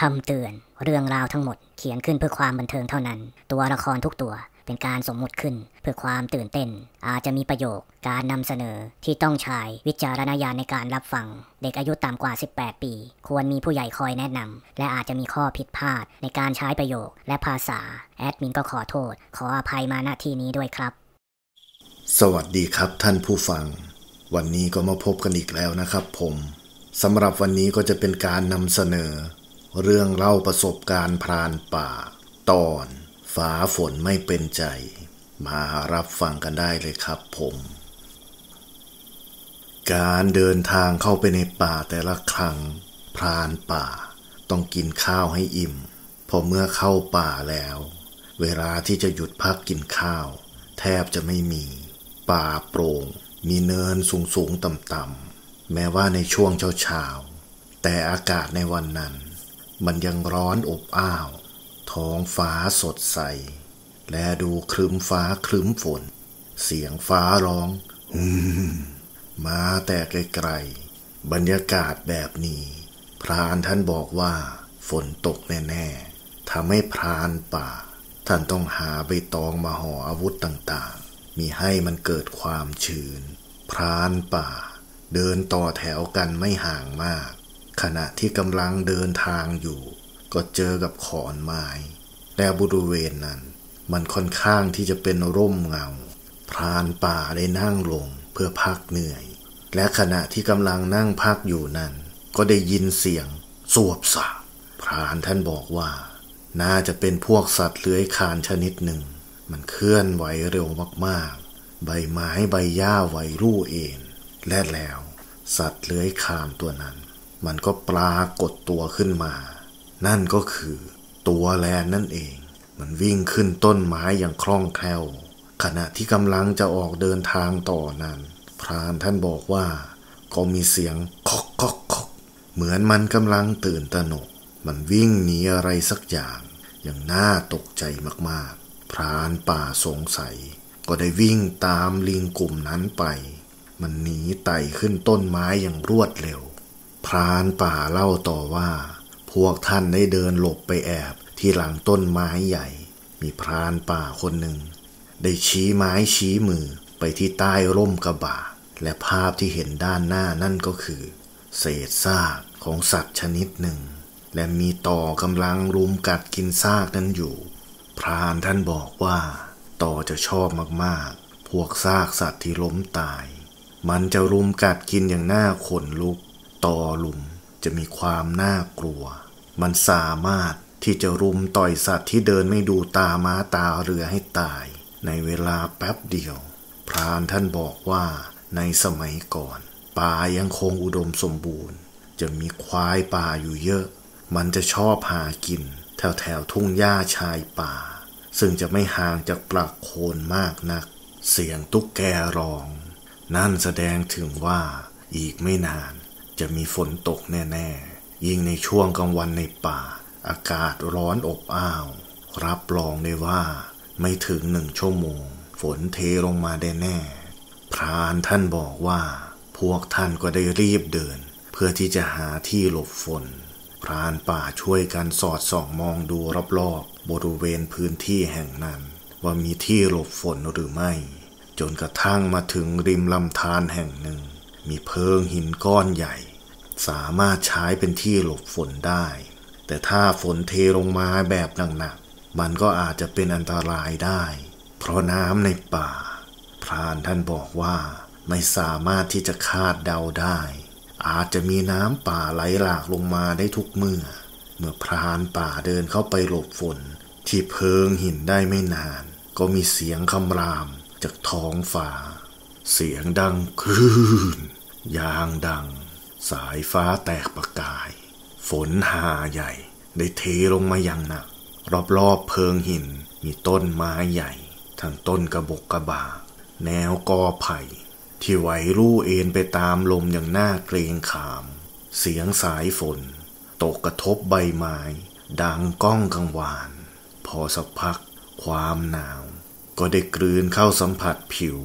คำเตือนเรื่องราวทั้งหมดเขียนขึ้นเพื่อความบันเทิงเท่านั้นตัวละครทุกตัวเป็นการสมมุติขึ้นเพื่อความตื่นเต้นอาจจะมีประโยคการนำเสนอที่ต้องใช้วิจารณญาณในการรับฟังเด็กอายุต่ำกว่า18ปีควรมีผู้ใหญ่คอยแนะนำและอาจจะมีข้อผิดพลาดในการใช้ประโยคและภาษาแอดมินก็ขอโทษขออภัยมาณที่นี้ด้วยครับสวัสดีครับท่านผู้ฟังวันนี้ก็มาพบกันอีกแล้วนะครับผมสำหรับวันนี้ก็จะเป็นการนำเสนอเรื่องเล่าประสบการณ์พรานป่าตอนฟ้าฝนไม่เป็นใจมารับฟังกันได้เลยครับผมการเดินทางเข้าไปในป่าแต่ละครั้งพรานป่าต้องกินข้าวให้อิ่มพอเมื่อเข้าป่าแล้วเวลาที่จะหยุดพักกินข้าวแทบจะไม่มีป่าโปร่งมีเนินสูงๆต่ำๆแม้ว่าในช่วงเช้าๆแต่อากาศในวันนั้นมันยังร้อนอบอ้าวท้องฟ้าสดใสและดูครึ้มฟ้าครึ้มฝนเสียงฟ้าร้องมาแต่ไกลๆบรรยากาศแบบนี้พรานท่านบอกว่าฝนตกแน่ๆทำให้พรานป่าท่านต้องหาใบตองมาห่ออาวุธต่างๆมีให้มันเกิดความชื้นพรานป่าเดินต่อแถวกันไม่ห่างมากขณะที่กำลังเดินทางอยู่ก็เจอกับขอนไม้และบริเวณนั้นมันค่อนข้างที่จะเป็นร่มเงาพรานป่าได้นั่งลงเพื่อพักเหนื่อยและขณะที่กำลังนั่งพักอยู่นั้นก็ได้ยินเสียงสวบสะพรานท่านบอกว่าน่าจะเป็นพวกสัตว์เลื้อยคลานชนิดหนึ่งมันเคลื่อนไหวเร็วมากๆใบไม้ใบหญ้าไหวรู่เองและแล้วสัตว์เลื้อยคลานตัวนั้นมันก็ปรากฏตัวขึ้นมานั่นก็คือตัวแลนนั่นเองมันวิ่งขึ้นต้นไม้อย่างคล่องแคล่วขณะที่กำลังจะออกเดินทางต่อนั้นพรานท่านบอกว่าก็มีเสียงคอกคอกคอกเหมือนมันกำลังตื่นตระหนกมันวิ่งหนีอะไรสักอย่างอย่างน่าตกใจมากๆพรานป่าสงสัยก็ได้วิ่งตามลิงกลุ่มนั้นไปมันหนีไต่ขึ้นต้นไม้อย่างรวดเร็วพรานป่าเล่าต่อว่าพวกท่านได้เดินหลบไปแอบที่หลังต้นไม้ใหญ่มีพรานป่าคนหนึ่งได้ชี้ไม้ชี้มือไปที่ใต้ร่มกระบะและภาพที่เห็นด้านหน้านั่นก็คือเศษซากของสัตว์ชนิดหนึ่งและมีต่อกำลังรุมกัดกินซากนั้นอยู่พรานท่านบอกว่าต่อจะชอบมากๆพวกซากสัตว์ที่ล้มตายมันจะรุมกัดกินอย่างน่าขนลุกต่อลุมจะมีความน่ากลัวมันสามารถที่จะรุมต่อยสัตว์ที่เดินไม่ดูตาม้าตาเรือให้ตายในเวลาแป๊บเดียวพรานท่านบอกว่าในสมัยก่อนป่ายังคงอุดมสมบูรณ์จะมีควายป่าอยู่เยอะมันจะชอบหากินแถวทุ่งหญ้าชายป่าซึ่งจะไม่ห่างจากปลักโคนมากนักเสียงตุ๊กแกร้องนั่นแสดงถึงว่าอีกไม่นานจะมีฝนตกแน่ๆยิ่งในช่วงกลางวันในป่าอากาศร้อนอบอ้าวรับรองได้ว่าไม่ถึง1 ชั่วโมงฝนเทลงมาได้แน่พรานท่านบอกว่าพวกท่านก็ได้รีบเดินเพื่อที่จะหาที่หลบฝนพรานป่าช่วยกันสอดส่องมองดูรอบๆบริเวณพื้นที่แห่งนั้นว่ามีที่หลบฝนหรือไม่จนกระทั่งมาถึงริมลำธารแห่งหนึ่งมีเพิงหินก้อนใหญ่สามารถใช้เป็นที่หลบฝนได้แต่ถ้าฝนเทลงมาแบบหนักๆมันก็อาจจะเป็นอันตรายได้เพราะน้ำในป่าพรานท่านบอกว่าไม่สามารถที่จะคาดเดาได้อาจจะมีน้ำป่าไหลหลากลงมาได้ทุกเมื่อพรานป่าเดินเข้าไปหลบฝนที่เพิงหินได้ไม่นานก็มีเสียงคำรามจากท้องฟ้าเสียงดังคลื่นยางดังสายฟ้าแตกประกายฝนหาใหญ่ได้เทลงมาอย่างหนักรอบๆเพิงหินมีต้นไม้ใหญ่ทั้งต้นกระบกกระบากแนวกอไผ่ที่ไหวรู่เอ็นไปตามลมอย่างน่าเกรงขามเสียงสายฝนตกกระทบใบไม้ดังก้องกังวานพอสักพักความหนาวก็ได้กลืนเข้าสัมผัสผิว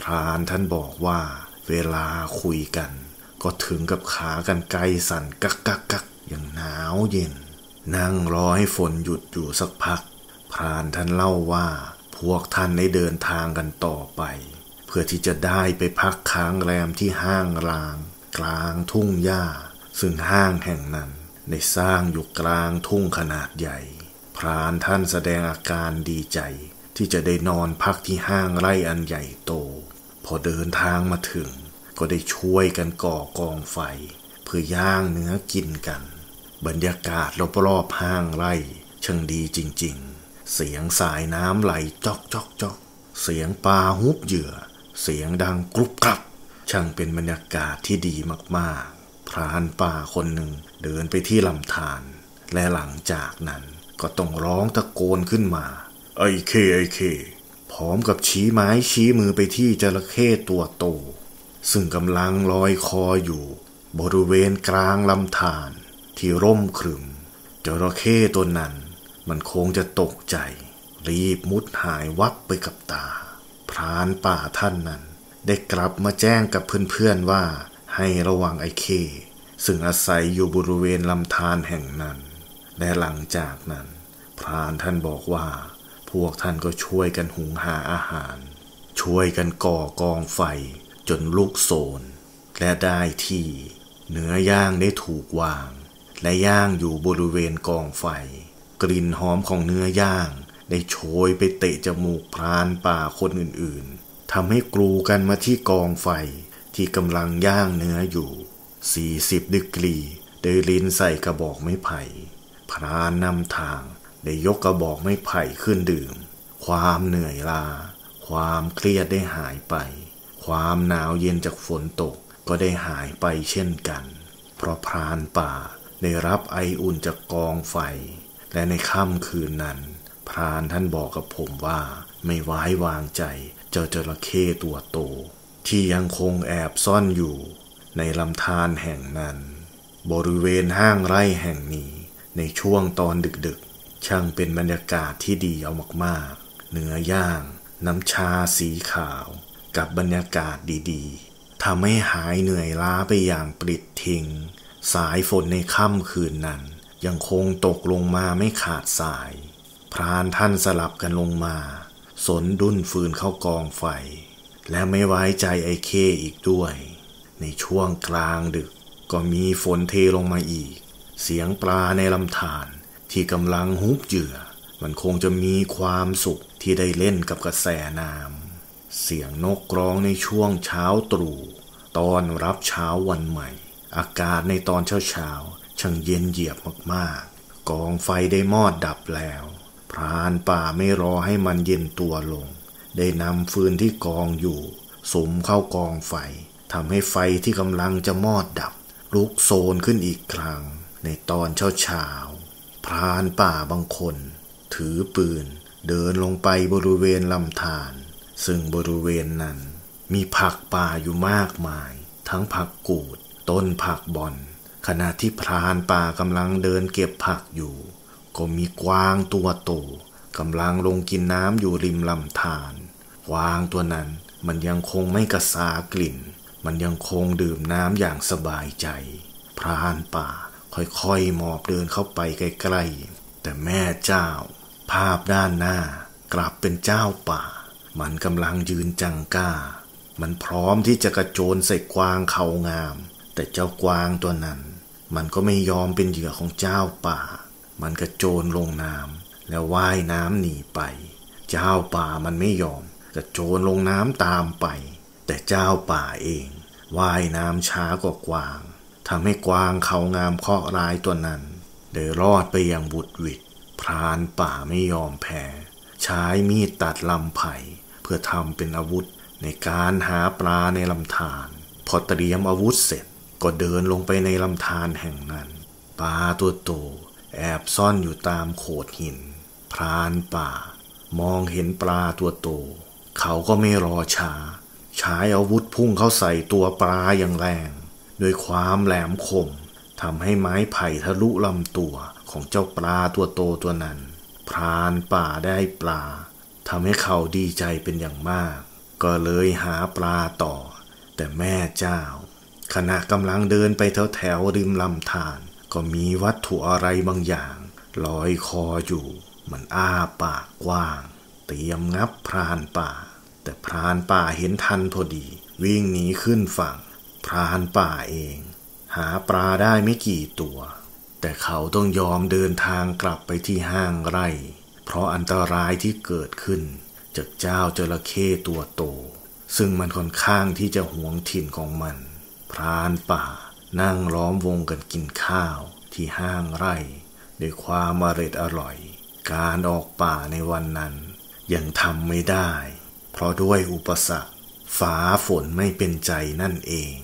พรานท่านบอกว่าเวลาคุยกันก็ถึงกับขากันไกลสั่นกักอย่างหนาวเย็น นั่งรอให้ฝนหยุดอยู่สักพักพรานท่านเล่าว่าพวกท่านได้เดินทางกันต่อไปเพื่อที่จะได้ไปพักค้างแรมที่ห้างร้างกลางทุ่งหญ้าซึ่งห้างแห่งนั้นได้สร้างอยู่กลางทุ่งขนาดใหญ่พรานท่านแสดงอาการดีใจที่จะได้นอนพักที่ห้างไร่อันใหญ่โตพอเดินทางมาถึงก็ได้ช่วยกันก่อกองไฟเพื่อย่างเนื้อกินกันบรรยากาศรอบๆห้างไร่ช่างดีจริงๆเสียงสายน้ำไหลจอกๆๆเสียงปลาหุบเหยื่อเสียงดังกรุบกรับช่างเป็นบรรยากาศที่ดีมากๆพรานป่าคนหนึ่งเดินไปที่ลำธารและหลังจากนั้นก็ต้องร้องตะโกนขึ้นมาไอ้เคไอ้เคพร้อมกับชี้ไม้ชี้มือไปที่จระเข้ตัวโตซึ่งกำลังลอยคออยู่บริเวณกลางลำธารที่ร่มครึมจระเข้ตัวนั้นมันคงจะตกใจรีบมุดหายวับไปกับตาพรานป่าท่านนั้นได้กลับมาแจ้งกับเพื่อนๆว่าให้ระวังไอ้เคซึ่งอาศัยอยู่บริเวณลำธารแห่งนั้นและหลังจากนั้นพรานท่านบอกว่าพวกท่านก็ช่วยกันหุงหาอาหารช่วยกันก่อกองไฟจนลุกโชนและได้ที่เนื้อย่างได้ถูกวางและย่างอยู่บริเวณกองไฟกลิ่นหอมของเนื้อย่างได้โชยไปเตะจมูกพรานป่าคนอื่นๆทำให้กรูกันมาที่กองไฟที่กำลังย่างเนื้ออยู่40 ดีกรีได้ลิ้นใส่กระบอกไม้ไผ่พรานนำทางได้ยกกระบอกไม้ไผ่ขึ้นดื่มความเหนื่อยล้าความเครียดได้หายไปความหนาวเย็นจากฝนตกก็ได้หายไปเช่นกันเพราะพรานป่าได้รับไออุ่นจากกองไฟและในค่ำคืนนั้นพรานท่านบอกกับผมว่าไม่ไว้วางใจเจ้าจระเข้ตัวโตที่ยังคงแอบซ่อนอยู่ในลำธารแห่งนั้นบริเวณห้างไร่แห่งนี้ในช่วงตอนดึกๆช่างเป็นบรรยากาศที่ดีเอามากๆเนื้อย่างน้ำชาสีขาวกับบรรยากาศดีๆทำให้หายเหนื่อยล้าไปอย่างปลิดทิ้งสายฝนในค่ำคืนนั้นยังคงตกลงมาไม่ขาดสายพรานท่านสลับกันลงมาสนดุ้นฟืนเข้ากองไฟและไม่ไว้ใจไอ้เคอีกด้วยในช่วงกลางดึกก็มีฝนเทลงมาอีกเสียงปลาในลำธารที่กำลังหุบเหยื่อมันคงจะมีความสุขที่ได้เล่นกับกระแสน้ำเสียงนกร้องในช่วงเช้าตรู่ตอนรับเช้าวันใหม่อากาศในตอนเช้าช่างเย็นเยียบมากๆกองไฟได้มอดดับแล้วพรานป่าไม่รอให้มันเย็นตัวลงได้นำฟืนที่กองอยู่สุมเข้ากองไฟทำให้ไฟที่กำลังจะมอดดับลุกโชนขึ้นอีกครั้งในตอนเช้าพรานป่าบางคนถือปืนเดินลงไปบริเวณลำธารซึ่งบริเวณนั้นมีผักป่าอยู่มากมายทั้งผักกูดต้นผักบอนขณะที่พรานป่ากำลังเดินเก็บผักอยู่ก็มีกวางตัวโตกำลังลงกินน้ำอยู่ริมลำธารกวางตัวนั้นมันยังคงไม่กระสากลิ่นมันยังคงดื่มน้ำอย่างสบายใจพรานป่าค่อยๆหมอบเดินเข้าไปใกล้ๆแต่แม่เจ้าภาพด้านหน้ากลับเป็นเจ้าป่ามันกำลังยืนจังก้ามันพร้อมที่จะกระโจนใส่กวางเขางามแต่เจ้ากวางตัวนั้นมันก็ไม่ยอมเป็นเหยื่อของเจ้าป่ามันกระโจนลงน้ำแล้วว่ายน้ำหนีไปเจ้าป่ามันไม่ยอมกระโจนลงน้ำตามไปแต่เจ้าป่าเองว่ายน้ำช้ากว่ากวางทำให้กวางเขางามเคราะห์ร้ายตัวนั้นได้รอดไปอย่างบุดหวิดพรานป่าไม่ยอมแพ้ใช้มีดตัดลำไผ่เพื่อทำเป็นอาวุธในการหาปลาในลำธารพอเตรียมอาวุธเสร็จก็เดินลงไปในลำธารแห่งนั้นปลาตัวโตแอบซ่อนอยู่ตามโขดหินพรานป่ามองเห็นปลาตัวโตเขาก็ไม่รอช้าใช้อาวุธพุ่งเข้าใส่ตัวปลาอย่างแรงด้วยความแหลมคมทำให้ไม้ไผ่ทะลุลำตัวของเจ้าปลาตัวโตตัวนั้นพรานป่าได้ปลาทำให้เขาดีใจเป็นอย่างมากก็เลยหาปลาต่อแต่แม่เจ้าขณะกำลังเดินไปแถวริมลำธารก็มีวัตถุอะไรบางอย่าง ลอยคออยู่มันอ้าปากกว้างเตรียมงับพรานป่าแต่พรานป่าเห็นทันพอดีวิ่งหนีขึ้นฝั่งพรานป่าเองหาปลาได้ไม่กี่ตัวแต่เขาต้องยอมเดินทางกลับไปที่ห้างไร่เพราะอันตรายที่เกิดขึ้นจากเจ้าจระเข้ตัวโตซึ่งมันค่อนข้างที่จะหวงถิ่นของมันพรานป่านั่งล้อมวงกันกินข้าวที่ห้างไร่ด้วยความอร่อยการออกป่าในวันนั้นยังทำไม่ได้เพราะด้วยอุปสรรคฟ้าฝนไม่เป็นใจนั่นเอง